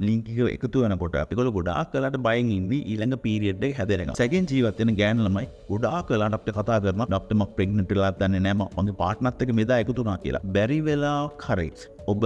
link එකතු වෙනකොට අපි කොල ගොඩාක් කලකට බයෙන් ඉඳි ඊළඟ පීරියඩ් එක හැදෙනවා. සැකෙන් ජීවත් වෙන ගෑනු ළමයි ගොඩාක් කලකට අපිට කතා කරනවා ඩොක්ටර් මම ප්‍රෙග්නන්ට් වෙලා දන්නේ නැහැ මගේ පාර්ට්නර්ත් එක මෙදා එකතු වුණා කියලා. බැරි වෙලාවක් හරියට ඔබ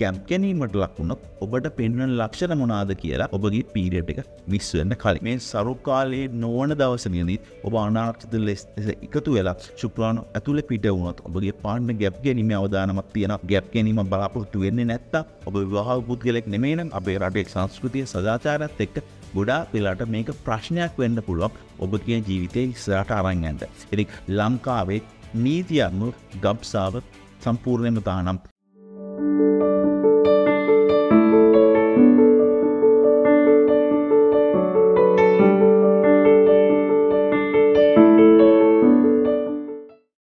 ගැම්ප් ගැනීමට ලක් වුණොත් ඔබට පෙන්වන ලක්ෂණ මොනවාද කියලා ඔබගේ පීරියඩ් එක මිස් වෙන්න කලින් මේ සරු කාලයේ නොවන දවසේදී ඔබ අනාරක්ෂිත ලෙස එකතු වෙලා ශුක්‍රාණු ඇතුලේ පිට වුණොත් ඔබගේ පාර්ට්නර් ගැප් ගැනීම අවදානමක් තියෙනවා. ගැප් ගැනීම බලාපොරොත්තු වෙන්නේ නැත්තම් ඔබ විවාහ පුද්ගලෙක් නෙමෙයි නම් අපේ රටේ සංස්කෘතිය සදාචාරයත් එක්ක ගොඩාක් වෙලාට මේක ප්‍රශ්නයක් වෙන්න පුළුවන් ඔබගේ ජීවිතයේ ඉස්සරහට අරන් යන්න. ඉතින් ලංකාවේ නීතිය අනුව ගබ්සාව සම්පූර්ණයෙන්ම තහනම්.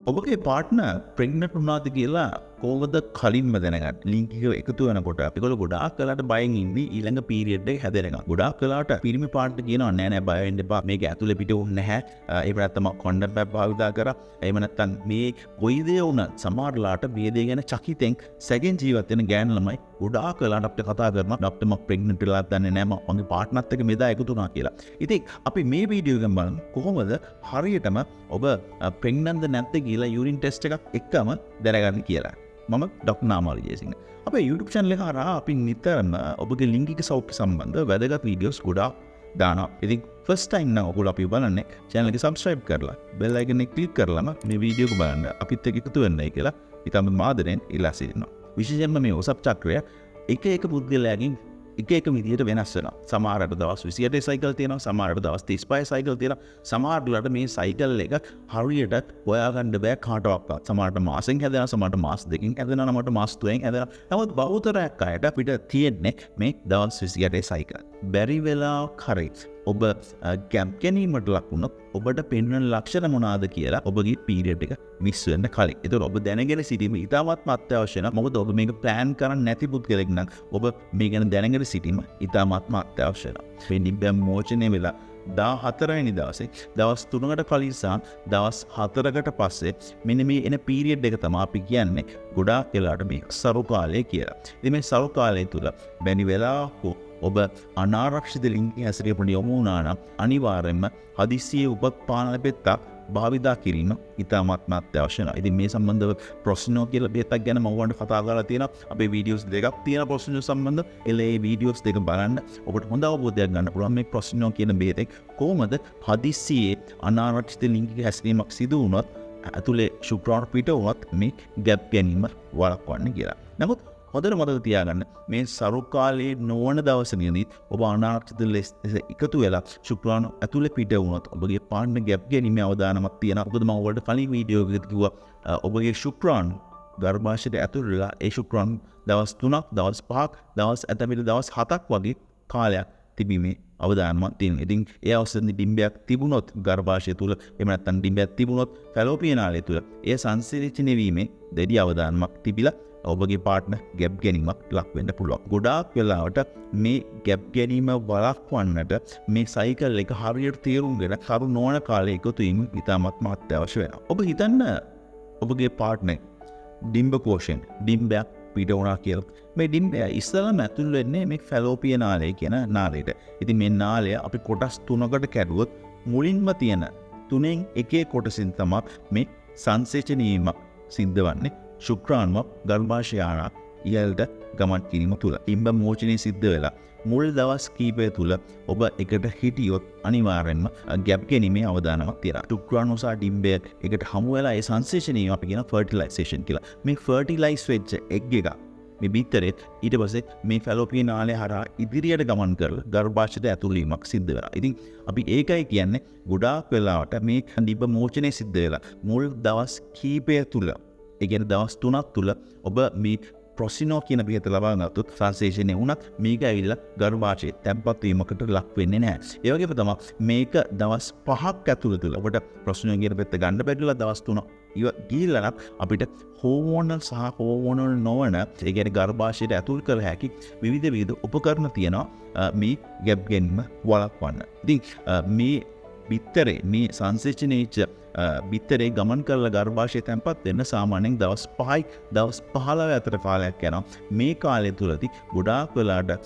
ඔබගේ පාර්ට්නර් ප්‍රෙග්නන්ට් වුණාද කියලා කොහොමද කලින්ම දැනගන්න. ලින්ක් එක එකතු වෙනකොට අපිකොල ගොඩාක් කලකට බයෙන් ඉඳි ඊළඟ පීරියඩ් එක හැදෙනවා. ගොඩාක් කලකට පිරිමි පාර්ට්නර් කියනවා නෑ නෑ බය වෙන්න එපා. මේක ඇතුලේ පිට වුණ නැහැ. එහෙම නැත්නම් කොන්ඩම් පැක් භාවිතා කරා. එහෙම නැත්නම් මේ කොයි දේ වුණත් සමහරලාට මේ දේ ගැන චකිතෙන් සැකෙන් ජීවත් වෙන ගෑනු ළමයි ගොඩාක් කලකට අපිට කතා කරනවා ඩොක්ටර් මම ප්‍රෙග්නන්ට් වෙලා දන්නේ නැහැ මගේ පාර්ට්නර්ත් එක්ක මෙදා එකතු වුණා කියලා. ඉතින් අපි මේ වීඩියෝ එකෙන් බලමු කොහොමද හරියටම ඔබ ප්‍රෙග්නන්ට්ද නැද්ද කියලා යුරින් ටෙස්ට් එකක් එක්කම දැනගන්න කියලා. මම ඩොක්ටර් නාමාලි ජයසිංහ. අපේ YouTube channel එක හරහා අපි නිතරම ඔබගේ ලිංගික සෞඛ්‍ය සම්බන්ධ වැදගත් වීඩියෝස් ගොඩාක් දානවා. ඉතින් first time නම් ඔයගොල්ලෝ අපි බලන්නේ channel එක subscribe කරලා bell icon එක click කරලාම මේ වීඩියෝ එක බලන්න අපිත් එක්ක එකතු වෙන්නයි කියලා ඉතින් මම ආදරෙන් ඉල්ලා සිටිනවා. විශේෂයෙන්ම මේ ඔසප් චක්‍රය එක එක පුද්ගලයාගෙන් එක විදිහට වෙනස් වෙනවා. සමහරට දවස් 28 සයිකල් තියෙනවා, සමහරට දවස් 35 සයිකල් තියෙනවා. සමහරට මේ සයිකල් එක හරියට හොයාගන්න බෑ කාටවත්. සමහරට මාසෙන් හැදෙනවා, සමහරට මාස දෙකකින් හැදෙනවා, සමහරට මාස 2කින් හැදෙනවා. නමුත් බහුතරයක් අයට අපිට තියෙන්නේ මේ දවස් 28 සයිකල්. බැරි වෙලාවක් හරියට ඔබ ගැම්ප් ගැනීමට ලක් වුණොත් ඔබට පෙන්වන ලක්ෂණ මොනවාද කියලා ඔබගේ පීරියඩ් එක මිස් වෙන්න කලින්. ඒතකොට ඔබ දැනගෙන සිටීම ඉතාමත්ම අත්‍යවශ්‍ය වෙනවා. මොකද ඔබ මේක ප්ලෑන් කරන්න නැති පුද්ගලෙක් නම් ඔබ මේ ගැන දැනගෙන සිටීම ඉතාමත්ම අත්‍යවශ්‍ය වෙනවා. මේ නිබ්බම් මෝචනය වෙලා 14 වෙනි දවසේ දවස් 3කට කලින් සහ දවස් 4කට පස්සේ මෙන්න මේ එන පීරියඩ් එක තමයි අපි කියන්නේ ගොඩාක් වෙලාට මේ සරු කාලය කියලා. ඉතින් මේ සරු කාලය තුල බැනි වෙලාවක ඔබ අනාරක්ෂිත ලිංගික හැසිරීමට යොමු වුණා නම් අනිවාර්යයෙන්ම හදිසියේ උපපාන ලැබෙත්තක් භාවිතා කිරීම ඉතාමත්ම අවශ්‍ය වෙනවා. ඉතින් මේ සම්බන්ධව ප්‍රොසිනෝ කියලා බෙහෙතක් ගැන මම ඔයාලට කතා කරලා තියෙනවා. අපේ වීඩියෝස් දෙකක් තියෙනවා ප්‍රොසිනෝ සම්බන්ධ. LA වීඩියෝස් දෙක බලන්න ඔබට හොඳ අවබෝධයක් ගන්න පුළුවන් මේ ප්‍රොසිනෝ කියන බෙහෙතෙන් කොහොමද හදිසියේ අනාරක්ෂිත ලිංගික හැසිරීමක් සිදු වුණොත් ඇතුලේ ශුක්‍රාණු පිට වුණත් මේ ගැප් ගැනීම වළක්වන්න කියලා. නමුත් හොඳට මතක තියාගන්න මේ සරු කාලයේ නොවන දවසේදී ඔබ අනාරක්ෂිත ලෙස එකතු වෙලා ශුක්‍රාණු ඇතුලේ පිට වුණොත් ඔබගේ පාර්ට්නර් ගැප් ගැනීම අවදානමක් තියෙනවා. මොකද මම ඔයාලට කලින් වීඩියෝ එකකදී කිව්වා ඔබගේ ශුක්‍රාණු ගර්භාෂයට ඇතුළේලා ඒ ශුක්‍රාණු දවස් 3ක්, දවස් 5ක්, දවස් ඇතැමිට දවස් 7ක් වගේ කාලයක් තිබීමේ අවදානමක් තියෙනවා. ඉතින් ඒ අවස්ථාවේ ඩිම්බයක් තිබුණොත් ගර්භාෂය තුල එහෙම නැත්නම් ඩිම්බයක් තිබුණොත් ෆැලෝපියන් ආලය තුල ඒ සංසිරචනය වීමේ දෙඩි අවදානමක් තිබිලා ඔබගේ පාර්ට්නර් ගැප් ගැනීමක් ලක් වෙන්න පුළුවන්. ගොඩාක් වෙලාවට මේ ගැප් ගැනීම වළක්වන්නට මේ සයිකල් එක හරියට තේරුම්ගෙන කරු නොවන කාලයේ එකතු වීම ඉතාමත්ම අත්‍යවශ්‍ය වෙනවා. ඔබ හිතන්න ඔබගේ පාර්ට්නර් ඩිම්බ කෝෂෙන්ට් ඩිම්බයක් පිට වුණා කියලා. මේ ඩිම්බය ඉස්සෙල්ලාම ඇතුල් වෙන්නේ මේ ෆැලෝපියන් නාලය කියන නාලයට. ඉතින් මේ නාලය අපි කොටස් 3කට කැඩුවොත් මුලින්ම තියෙන 3න් එකේ කොටසින් තමයි මේ සංසේචනීයම සිද්ධ වෙන්නේ. ශුක්‍රාණුව ගර්භාෂයාන ඉහළට ගමන් කිරීම තුළ ඉම්බ මෝචනය සිද්ධ වෙලා මුල් දවස් කීපය තුළ ඔබ එකට හිටියොත් අනිවාර්යෙන්ම ගැප් ගැනීමේ අවදානමක් තියෙනවා. ශුක්‍රාණුව සහ ඩිම්බය එකට හමු වෙලා ඒ සංසේචනය අපි කියන ෆර්ටිලයිසේෂන් කියලා. මේ ෆර්ටිලයිස් වෙච්ච එග් එක මේ බිත්තරෙත් ඊට පස්සේ මේ ෆැලෝපියන් නාලය හරහා ඉදිරියට ගමන් කරලා ගර්භාෂයට ඇතුල් වීමක් සිද්ධ වෙනවා. ඉතින් අපි ඒකයි කියන්නේ ගොඩාක් වෙලාවට මේ නිබ්බ මෝචනය සිද්ධ වෙලා මුල් දවස් කීපය තුළ ඒකෙන් දවස් 3ක් තුල ඔබ මේ ප්‍රොසිනෝ කියන බෙහෙත ලබා ගන්නත් සංසේචනය වුණත් මේක ඇවිල්ලා ගර්භාෂයේ තැම්පත් වීමකට ලක් වෙන්නේ නැහැ. ඒ වගේම තමයි මේක දවස් 5ක් ඇතුළත ඔබට ප්‍රොසිනෝ කියන බෙහෙත ගන්න බැරිලා දවස් 3 ඉව ගිහිල්ලා අපිට හෝමෝනල් සහ හෝමෝනල් නොවන ඒ කියන්නේ ගර්භාෂයට ඇතුල් කර හැකි විවිධ උපකරණ තියෙනවා මේ ගැප් ගැනීම වළක්වන්න. ඉතින් මේ බිත්තරේ මේ සංසේචනයේ බිත්තරේ ගමන් කරලා ගර්භාෂයේ තැන්පත් වෙන්න සාමාන්‍යයෙන් දවස් 5යි දවස් 15 අතර කාලයක් යනවා. මේ කාලය තුලදී ගොඩාක් වෙලාට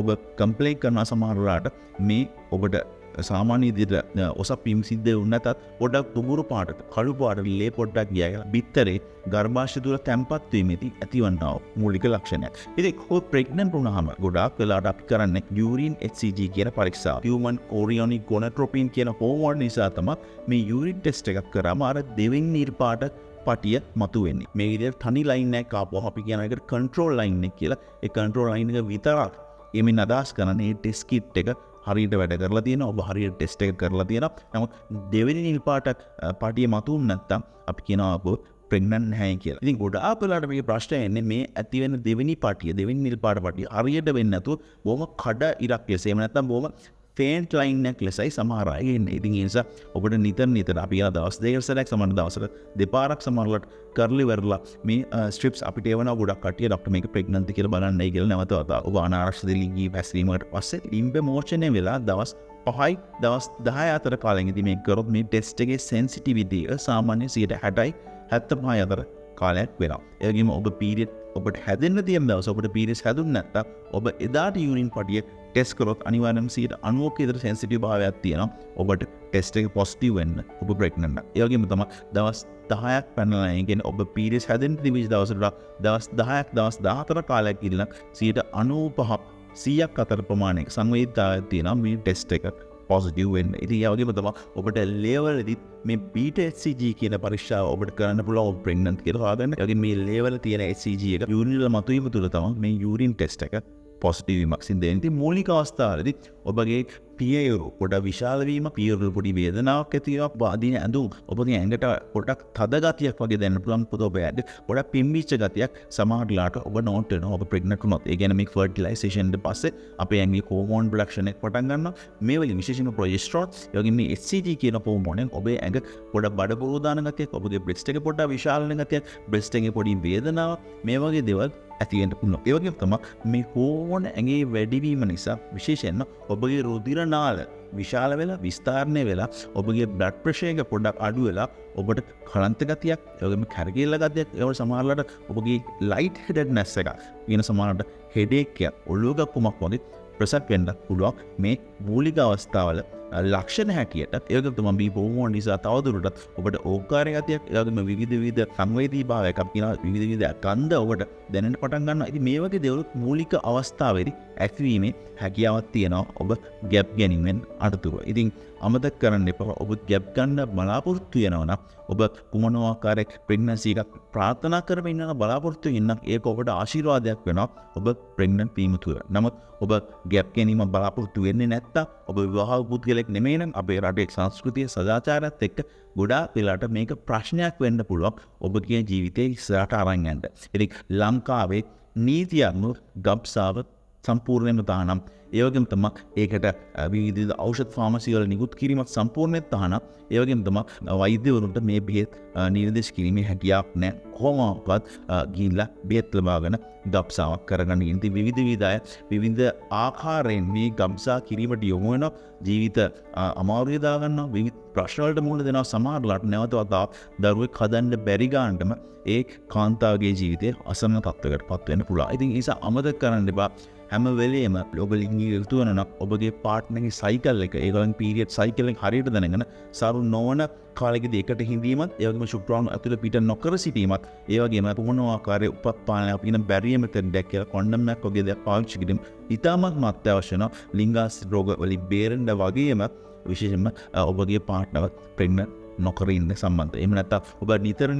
ඔබ කම්ප්ලේන් කරන සමහර වෙලාට මේ ඔබට සාමාන්‍ය විදිහට ඔසප්පීම් සිද්ධ වෙන්නේ නැතත් පොඩක් දුඹුරු පාටට කළු පාටට ලේ පොඩක් ගියා කියලා බිත්තරේ ගර්භාෂය තුල තැන්පත් වීමේදී ඇතිවන්නා මූලික ලක්ෂණයක්. ඉතින් ඔබ ප්‍රෙග්නන්ට් වුණාම ගොඩාක් වෙලාට අපි කරන්නේ යූරින් HCG කියන පරීක්ෂාව. Human chorionic gonadotropin කියන හෝමෝන නිසා තමයි මේ යූරින් ටෙස්ට් එකක් කරාම අර දෙවෙනි නිර්පාට පටිය මතුවෙන්නේ. මේ විදිහට තනි ලයින් එකක් ආපුවා අපි කියන එකට control line එක කියලා. ඒ control line එක විතරක් එමින් අදහස් කරන්නේ ටෙස්ට් කිට් එක හරියට වැඩ කරලා තියෙනවා. ඔබ හරියට ටෙස්ට් එක කරලා තියෙනවා. නමුත් දෙවෙනි නිල් පාටක් පාටිය මතුන් නැත්තම් අපි කියනවා ඔබ ප්‍රෙග්නන්ට් නැහැ කියලා. ඉතින් ගොඩාක් වෙලාට මේ ප්‍රශ්නේ එන්නේ මේ ඇති වෙන දෙවෙනි පාටිය, දෙවෙනි නිල් පාට පාටිය හරියට වෙන්නේ නැතුව බොහොම කඩ ඉරක් ලෙස, එහෙම නැත්නම් බොහොම ෆේන්ට් ලයින් එකක් ලෙසයි සමහර අය එන්නේ. ඉතින් ඒ නිසා ඔබට නිතර අපි යන දවස් දෙකකට සමහර දවසට දෙපාරක් සමහරලට කරලි වෙරලා මේ ස්ට්‍රිප්ස් අපිට එවනවා. ගොඩක් කට්ටිය ડોක්ටර් මේක ප්‍රෙග්නන්ට්ද කියලා බලන්නයි කියලා නැවත වතාවක් ඔබ අනාරක්ෂිත ලිංගික පැසීමකට පස්සේ ලිම්බ මෝෂණය වෙලා දවස් 5යි දවස් 10 අතර කාලෙන් ඉදි මේක කරොත් මේ ටෙස්ට් එකේ සෙන්සිටිවිටි සාමාන්‍ය 60යි 75 අතර කාලයක් වෙනවා. ඒ වගේම ඔබ පීරියඩ් ඔබට හැදෙන්න තියෙන දවස් ඔබට පීරියඩ්ස් හැදුන්නේ නැත්නම් ඔබ එදාට යූරින් පටිය ටෙස් කරොත් අනිවාර්යයෙන්ම 90ක විතර සෙන්සිටිව් භාවයක් තියෙනවා ඔබට ටෙස්ට් එක පොසිටිව් වෙන්න ඔබ ප්‍රෙග්නන්ට්. ඒ වගේම තමයි දවස් 10ක් පැනලා ඉගෙන ඔබ පීරියඩ්ස් හැදෙන්න දිවිස් දවසට දවස් 10ක් දවස් 14 කාලයක් ඉඳලා 95ක් 100ක් අතර ප්‍රමාණයක සංවේදීතාවයක් තියෙනවා මේ ටෙස්ට් එක පොසිටිව් වෙන්න. ඉතින් ඒ වගේම තමයි ඔබට ලෙවල් එදිත් මේ බීටා HCG කියන පරීක්ෂාව ඔබට කරන්න පුළුවන් ඔබ ප්‍රෙග්නන්ට් කියලා හොයාගන්න. ඒ වගේම මේ ලෙවල් තියෙන HCG එක යූරින් වල මතුවීම තුල තමයි මේ යූරින් ටෙස්ට් එක පොසිටිව් වීමක් සිද්ධ වෙන. ඉතින් මූලික අවස්ථාවේදී ඔබගේ පියයුරු පොඩ විශාල වීම, පියයුරු පොඩි වේදනාවක් ඇති වීම, බාධින ඇඳුම්, ඔබගේ ඇඟට පොඩක් තද ගතියක් වගේ දැනෙන්න පුළුවන්. පොත ඔබ ඇද පොඩක් පිම්බිච්ච ගතියක් සමහර ලාට ඔබ නෝට් වෙනවා ඔබ ප්‍රෙග්නන්ට් වුණොත්. ඒ කියන්නේ මේ ෆර්ටිලයිසේෂන් ඊට පස්සේ අපේ ඇඟේ හෝමෝන් ප්‍රොඩක්ෂන් එක පටන් ගන්නවා. මේ වලින් විශේෂයෙන්ම ප්‍රොජෙස්ටරෝන්, ඒ වගේම මේ HCG කියන හෝමෝනෙන් ඔබේ ඇඟ පොඩ බඩ පුරු දාන ගතියක්, ඔබගේ බ්‍රෙස්ට් එක පොඩ විශාල වෙන ගතියක්, බ්‍රෙස්ට් එකේ පොඩි වේදනාවක්, මේ වගේ දේවල් ඇතිවෙන්න පුළුවන්. ඒ වගේම තමයි මේ හෝමෝන ඇඟේ වැඩිවීම නිසා විශේෂයෙන්ම ඔබගේ රුධිර නාල විශාල වෙලා විස්තරණය වෙලා ඔබගේ බ්ලඩ් ප්‍රෙෂර් එක පොඩ්ඩක් අඩු වෙලා ඔබට කලන්ත ගතියක්, ඒ වගේම කැරකිල්ල ගතියක්, ඒ වගේ සමහරලාට ඔබගේ ලයිට් හෙඩඩ්නස් එක කියන සමහරලාට හෙඩේක් එක, ඔළුව ගැක්කුමක් වගේ ප්‍රසක් වෙන්න පුළුවන්. මේ මූලික අවස්ථාවල ලක්ෂණ හැටියට ඒක තමයි මේ හෝමෝන් නිසා තවදුරටත් ඔබට ඕකාරය ගතියක්, ඒ වගේම විවිධ සංවේදී භාවයක් අපි කියනවා විවිධ කන්ද ඔබට දැනෙන්න පටන් ගන්නවා. ඉතින් මේ වගේ දේවල් මූලික අවස්ථාවේදී ඇතිවීමේ හැකියාවක් තියෙනවා ඔබ ගැප් ගැනීමෙන් අඩතුව. ඉතින් අමතක කරන්න එපා ඔබ ගැප් ගන්න බලාපොරොත්තු වෙනවා නම් ඔබ කුමන ආකාරයක ප්‍රෙග්නන්සි එකක් ප්‍රාර්ථනා කරමින් ඉන්න බලාපොරොත්තු වෙනක් ඒක ඔබට ආශිර්වාදයක් වෙනවා ඔබ ප්‍රෙග්නන්ට් වීම තුල. නමුත් ඔබ ගැප් ගැනීම බලාපොරොත්තු වෙන්නේ නැත්තම් ඔබ විවාහ පුද්ගලයෙක් නෙමෙයි නම් අපේ රටේ සංස්කෘතිය සදාචාරයත් එක්ක ගොඩාක් වෙලාට මේක ප්‍රශ්නයක් වෙන්න පුළුවන් ඔබගේ ජීවිතේ ඉස්සරහට අරන් යන්න. ඉතින් ලංකාවේ නීතිය අනුව ගබ්සාව සම්පූර්ණයෙන්ම තහනම්. ඒ වගේම තමයි ඒකට විවිධ ඖෂධ ෆාමසි වල නිකුත් කිරීමක් සම්පූර්ණයෙන් තහනම්. ඒ වගේම තමයි වෛද්‍යවරුන්ට මේ බෙහෙත් නිර්දේශ කිරීමේ හැකියාවක් නැහැ. කොහොමවත් ගිහිල්ලා බෙහෙත් ලබාගෙන ගබ්සාවක් කරගන්න. ඉතින් විවිධ අය විවිධ ආකාරයෙන් මේ ගබ්සා කිරීමට යොමු වෙනවා. ජීවිත අමාරුවේ දාගන්නවා, විවිධ ප්‍රශ්න වලට මුහුණ දෙනවා. සමහරලාට නැවත වතාවක් දරුවෙක් හදන්න බැරි ගානටම ඒ කාන්තාවගේ ජීවිතය අසන්න තත්ත්වයකට පත් වෙන්න පුළුවන්. ඉතින් ඒ නිසා අමතක කරන්න එපා හැම වෙලේම ඔබ ලිංගික ඍතු වෙනනක් ඔබගේ පාර්ට්නර්ගේ සයිකල් එක, ඒගොල්ලන් පීරියඩ් සයිකල් එක හරියට දැනගෙන සරු නොවන කාලෙකදී එකට හිඳීමත්, ඒ වගේම ශුක්‍රාණු ඇතුළේ පිට නොකර සිටීමත්, ඒ වගේම මොන ආකාරයේ උපපාලනය අපින බැරියම තෙන් දැක් කියලා කොන්ඩම් එකක් වගේ දේවල් පාවිච්චි කිරීම ඉතාමත් අත්‍යවශ්‍ය වෙනවා ලිංගාශ්‍ර රෝග වලින් බේරෙන්න. වගේම විශේෂයෙන්ම ඔබගේ පාර්ට්නර් ප්‍රෙග්නන්ට් නොකර ඉන්න සම්බන්ධ. එහෙම නැත්නම් ඔබ නිතර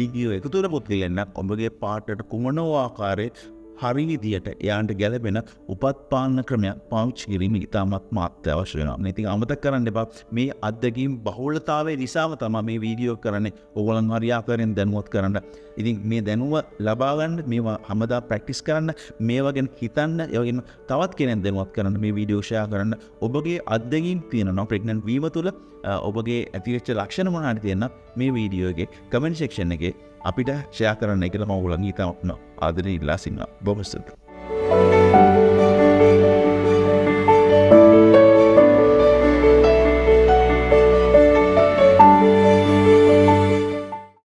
ලිංගිකව එකතු වෙන පුද්ගලයෙක් නම් ඔබගේ පාර්ට්නර්ට කුමන ආකාරයේ හරි විදියට එයාට ගැළපෙන උපත්පාලන ක්‍රමයක් පාවිච්චි කිරීම ඉතාමත් අත්‍යවශ්‍ය වෙනවා. ඉතින් අමතක කරන්න එපා මේ අත්දැකීම් බහුලතාවයේ නිසාම තමයි මේ වීඩියෝ කරන්නේ. ඕගොල්ලන් හරි ආකාරයෙන් දැනුවත් කරන්න. ඉතින් මේ දැනුම ලබා ගන්න, මේවා හැමදාම ප්‍රැක්ටිස් කරන්න, මේවා ගැන හිතන්න, ඒ වගේම තවත් කෙනෙක් දැනුවත් කරන්න මේ වීඩියෝ ෂෙයා කරන්න. ඔබගේ අත්දැකීම් තියෙනවා ප්‍රෙග්නන්ට් වීම තුළ ඔබගේ ඇතිවෙච්ච ලක්ෂණ මොනවාද තියෙනවා මේ වීඩියෝ එකේ කමෙන්ට් සෙක්ෂන් එකේ අපිට ෂෙයා කරන්න කියලා මම ඔයගොල්ලන් හිතනවා. ආදරේ ඉල්ලා සිටිනවා. බොහොම ස්තුතියි.